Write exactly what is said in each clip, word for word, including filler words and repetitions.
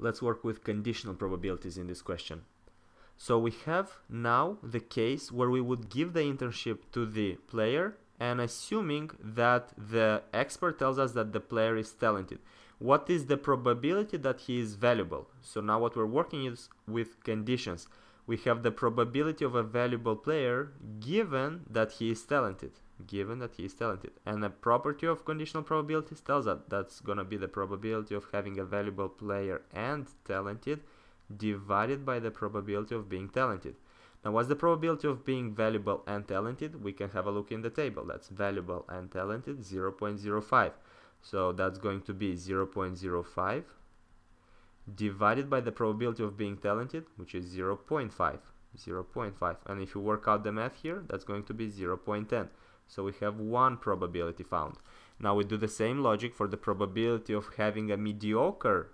Let's work with conditional probabilities in this question. So we have now the case where we would give the internship to the player, and assuming that the expert tells us that the player is talented, what is the probability that he is valuable? So now what we're working is with conditions. We have the probability of a valuable player given that he is talented, given that he is talented. And the property of conditional probabilities tells us that's going to be the probability of having a valuable player and talented divided by the probability of being talented. Now, what's the probability of being valuable and talented? We can have a look in the table. That's valuable and talented, zero point zero five. So that's going to be zero point zero five divided by the probability of being talented, which is zero point five, zero point five. And if you work out the math here, that's going to be zero point one zero. So we have one probability found. Now we do the same logic for the probability of having a mediocre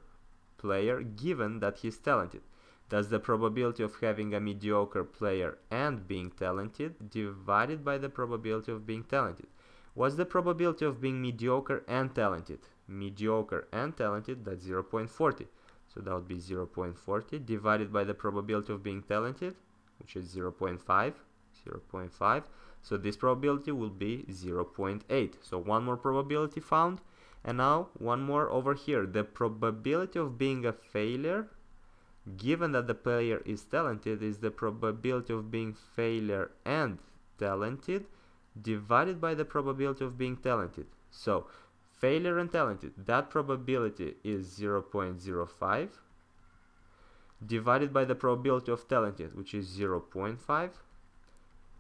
player given that he's talented. That's the probability of having a mediocre player and being talented divided by the probability of being talented. What's the probability of being mediocre and talented? Mediocre and talented, that's zero point four zero. So that would be zero point four zero divided by the probability of being talented, which is zero point five, zero point five. So this probability will be zero point eight. So one more probability found. And now one more over here. The probability of being a failure given that the player is talented is the probability of being failure and talented divided by the probability of being talented. So failure and talented, that probability is zero point zero five divided by the probability of talented, which is zero point five,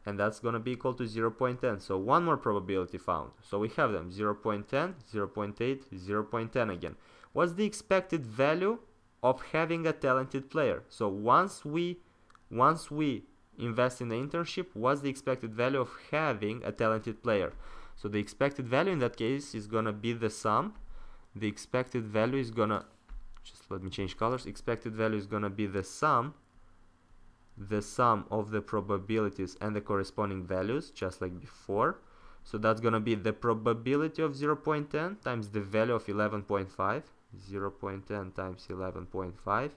and that's going to be equal to zero point one zero. So one more probability found. So we have them zero point one zero, zero point eight, zero point one zero again. What's the expected value of having a talented player? So once we once we invest in the internship, what's the expected value of having a talented player? So the expected value in that case is gonna be the sum. The expected value is gonna, just let me change colors, expected value is gonna be the sum the sum of the probabilities and the corresponding values, just like before. So that's gonna be the probability of zero point one zero times the value of eleven point five, zero point one zero times eleven point five,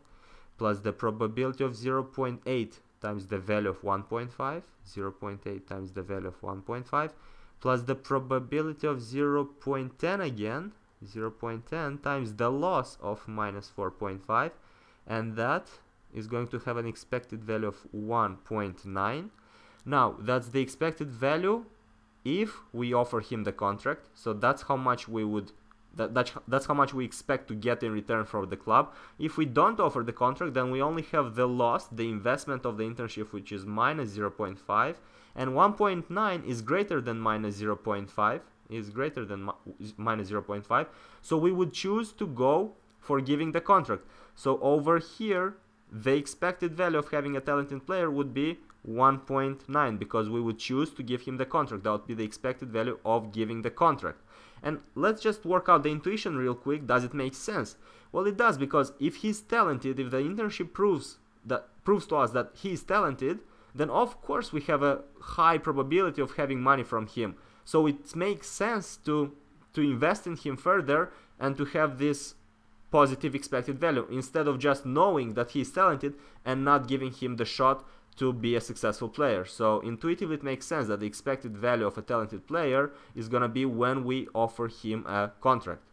plus the probability of zero point eight times the value of one point five, zero point eight times the value of one point five, plus the probability of zero point one zero again, zero point one zero times the loss of minus four point five, and that is going to have an expected value of one point nine. Now that's the expected value if we offer him the contract. So that's how much we would That, that's, that's how much we expect to get in return from the club. If we don't offer the contract, then we only have the loss, the investment of the internship, which is minus zero point five, and one point nine is greater than minus zero point five, is greater than minus zero point five. So we would choose to go for giving the contract. So over here, the expected value of having a talented player would be one point nine, because we would choose to give him the contract. That would be the expected value of giving the contract. And let's just work out the intuition real quick. Does it make sense? Well, it does, because if he's talented, if the internship proves that proves to us that he is talented, then of course we have a high probability of having money from him. So it makes sense to to invest in him further and to have this positive expected value, instead of just knowing that he is talented and not giving him the shot to be a successful player. So intuitively it makes sense that the expected value of a talented player is gonna be when we offer him a contract.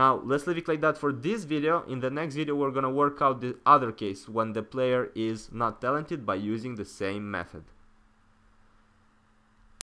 Now let's leave it like that for this video. In the next video we're gonna work out the other case when the player is not talented by using the same method.